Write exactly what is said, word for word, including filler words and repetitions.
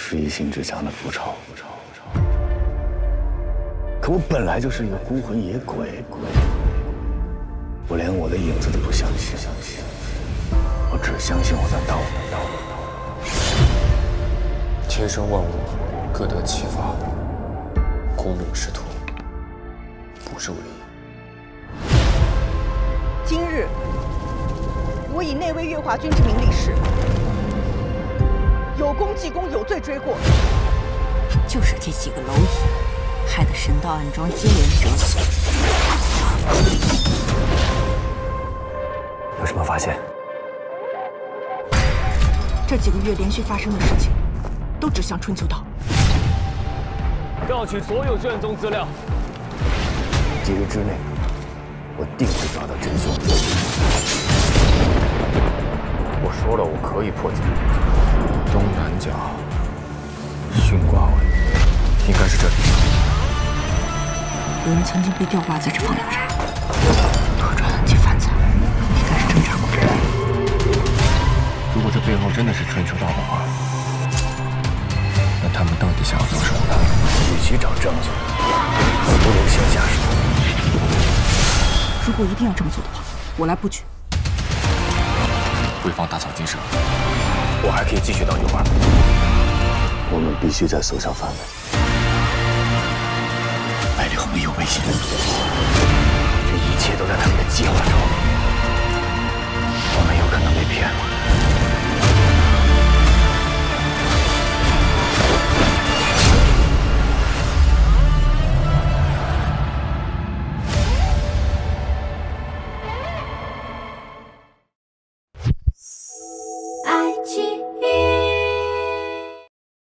是一心之强的复仇。可我本来就是一个孤魂野鬼，我连我的影子都不相信，我只相信我的道。天生万物，各得其法，功名仕途不是唯一。今日，我以内威月华君之名立誓。 有功记功，有罪追过。就是这几个蝼蚁，害得神道暗桩接连折损。有什么发现？这几个月连续发生的事情，都指向春秋岛。调取所有卷宗资料。几日之内，我定会找到真凶。我说了，我可以破解。 东南角巽卦纹，应该是这里。有人曾经被吊挂在这放疗上，拖拽痕迹犯罪，应该是侦查过这里。如果这背后真的是春秋道的话，那他们到底想要做什么呢？与其找证据，不如先下手。如果一定要这么做的话，我来布局。回放打草惊蛇。 我还可以继续等一会儿。我们必须在搜查范围。白灵没有危险，这一切都在他们的计划中。